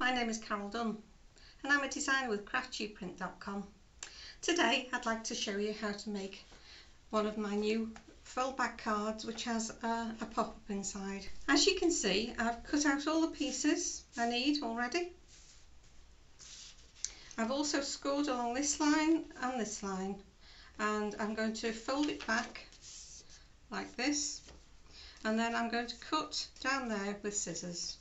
My name is Carol Dunn and I'm a designer with Craftsuprint.com. Today I'd like to show you how to make one of my new fold-back cards which has a pop-up inside. As you can see, I've cut out all the pieces I need already. I've also scored along this line, and I'm going to fold it back like this, and then I'm going to cut down there with scissors.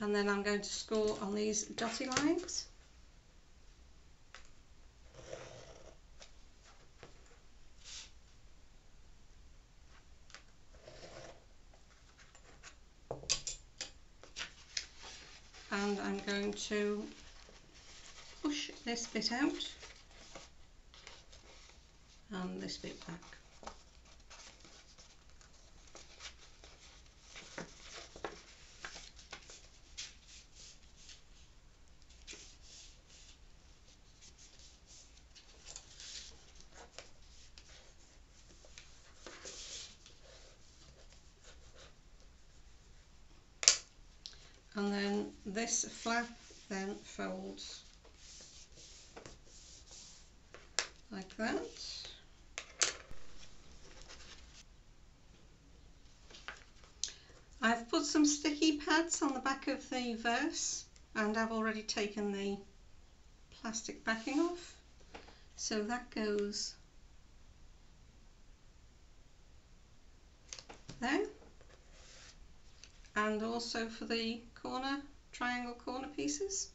And then I'm going to score on these dotted lines. And I'm going to push this bit out and this bit back. And then this flap then folds like that. I've put some sticky pads on the back of the verse, and I've already taken the plastic backing off, so that goes there. And also for the corner, triangle corner pieces.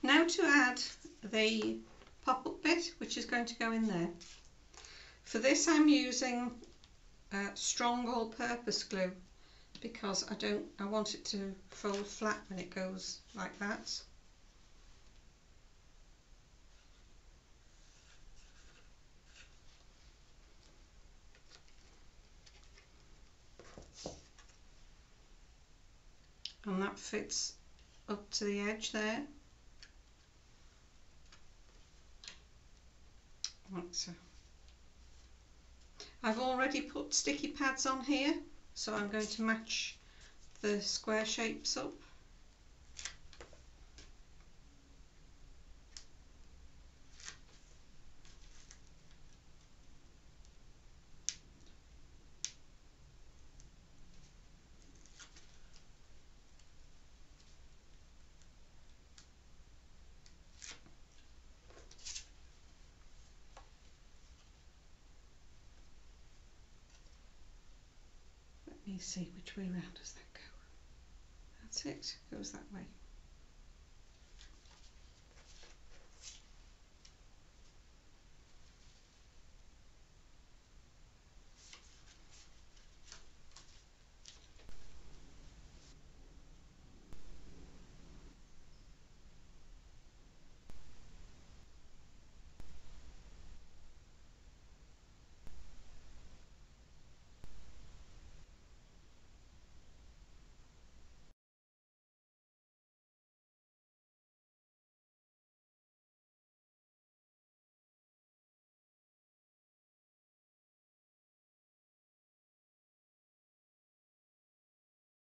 Now to add the pop-up bit, which is going to go in there. For this I'm using strong all-purpose glue, because I want it to fold flat when it goes like that. And that fits up to the edge there. Like so. I've already put sticky pads on here, so I'm going to match the square shapes up. See which way round does that go? That's it, goes that way.